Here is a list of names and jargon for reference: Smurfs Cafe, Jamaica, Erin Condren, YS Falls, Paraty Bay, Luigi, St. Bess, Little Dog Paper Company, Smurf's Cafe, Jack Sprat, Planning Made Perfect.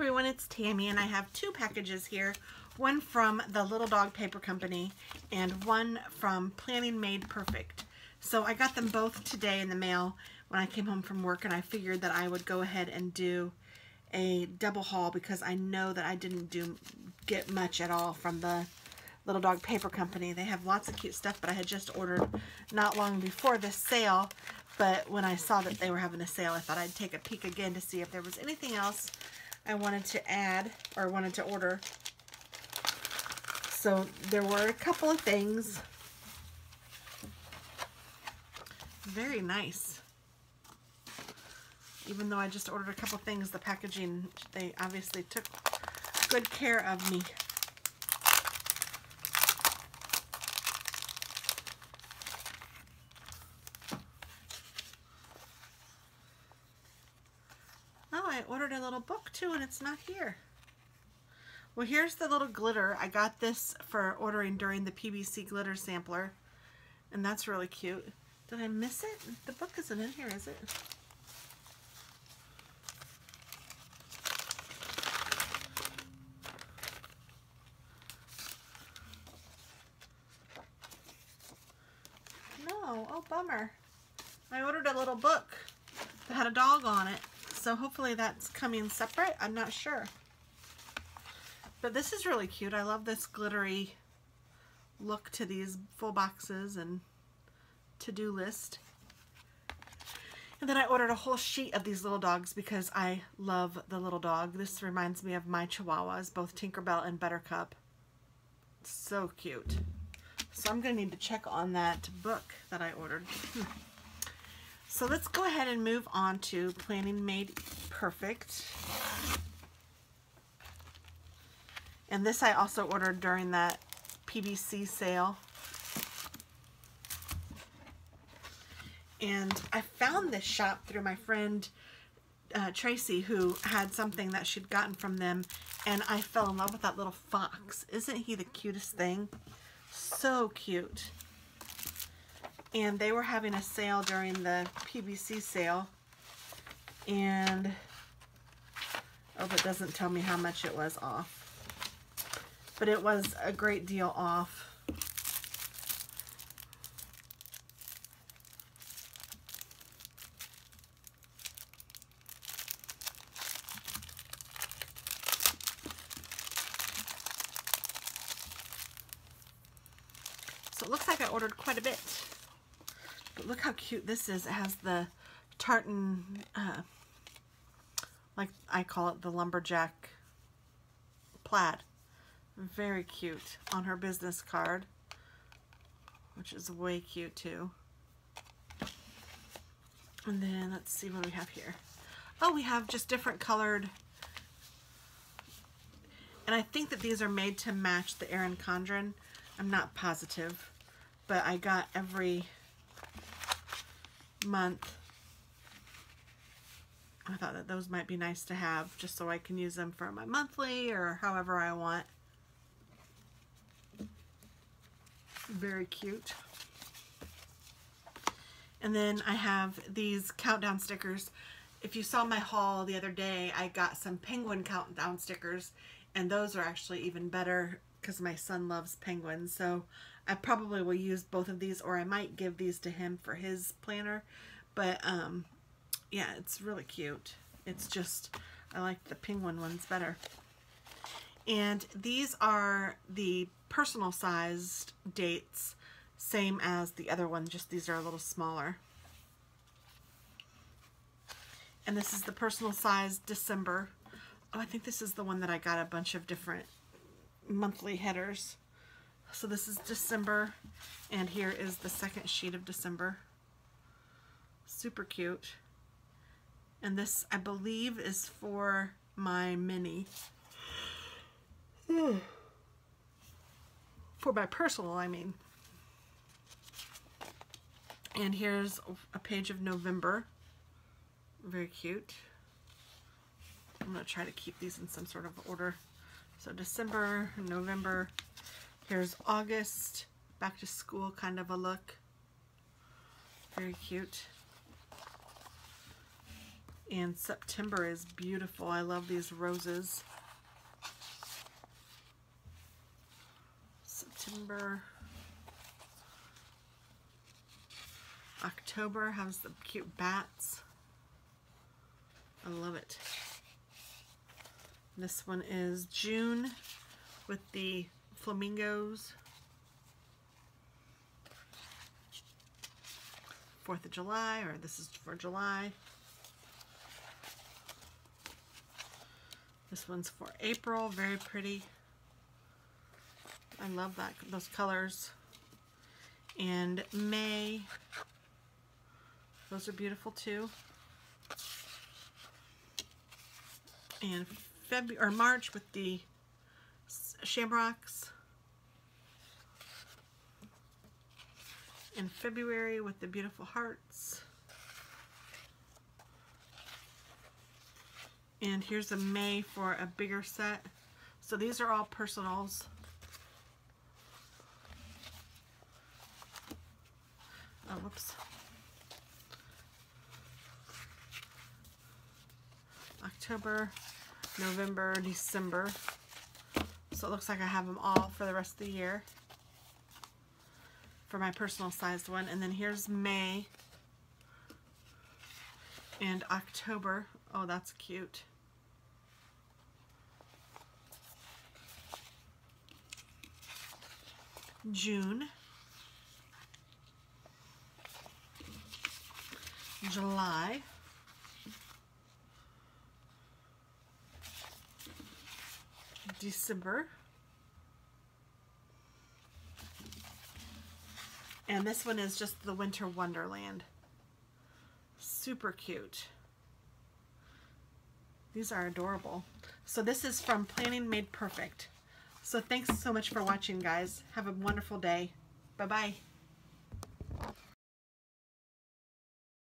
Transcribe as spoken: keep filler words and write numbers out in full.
everyone, it's Tammy, and I have two packages here, one from the Little Dog Paper Company and one from Planning Made Perfect. So I got them both today in the mail when I came home from work, and I figured that I would go ahead and do a double haul because I know that I didn't do get much at all from the Little Dog Paper Company. They have lots of cute stuff, but I had just ordered not long before this sale. But when I saw that they were having a sale, I thought I'd take a peek again to see if there was anything else I wanted to add or wanted to order. So there were a couple of things. Very nice. Even though I just ordered a couple of things, the packaging, they obviously took good care of me. Ordered a little book too, and it's not here. Well, here's the little glitter. I got this for ordering during the P B C glitter sampler, and that's really cute. Did I miss it? The book isn't in here, is it? No. Oh, bummer. I ordered a little book that had a dog on it. So hopefully that's coming separate. I'm not sure. But this is really cute. I love this glittery look to these full boxes and to-do list. And then I ordered a whole sheet of these little dogs because I love the little dog. This reminds me of my Chihuahuas, both Tinkerbell and Buttercup. So cute. So I'm going to need to check on that book that I ordered. Hmm. So let's go ahead and move on to Planning Made Perfect. And this I also ordered during that P B C sale. And I found this shop through my friend uh, Tracy, who had something that she'd gotten from them. And I fell in love with that little fox. Isn't he the cutest thing? So cute. And they were having a sale during the P B C sale, and oh, but it doesn't tell me how much it was off, but it was a great deal off. So it looks like I ordered quite a bit. But look how cute this is. It has the tartan, uh, like I call it, the lumberjack plaid. Very cute on her business card, which is way cute too. And then let's see what we have here. Oh, we have just different colored, and I think that these are made to match the Erin Condren. I'm not positive, but I got every month. I thought that those might be nice to have just so I can use them for my monthly or however I want. Very cute. And then I have these countdown stickers. If you saw my haul the other day, I got some penguin countdown stickers, and those are actually even better because my son loves penguins, so I probably will use both of these, or I might give these to him for his planner. But um, yeah, it's really cute. It's just, I like the penguin ones better. And these are the personal sized dates, same as the other one, just these are a little smaller. And this is the personal sized December. Oh, I think this is the one that I got a bunch of different monthly headers. So this is December, and here is the second sheet of December. Super cute. And this, I believe, is for my mini. Mm. For my personal, I mean. And here's a page of November. Very cute. I'm going to try to keep these in some sort of order. So December, November. Here's August, back to school kind of a look. Very cute. And September is beautiful. I love these roses. September. October has the cute bats. I love it. This one is June with the flamingos. Fourth of July, or this is for July. This one's for April, very pretty. I love that, those colors. And May, those are beautiful too. And February or March with the shamrocks. And February with the beautiful hearts. And here's a May for a bigger set. So these are all personals. Oh, whoops. October, November, December. So it looks like I have them all for the rest of the year for my personal sized one. And then here's May and October. Oh, that's cute. June, July, December, and this one is just the Winter Wonderland. Super cute. These are adorable. So this is from Planning Made Perfect. So thanks so much for watching, guys. Have a wonderful day. Bye-bye.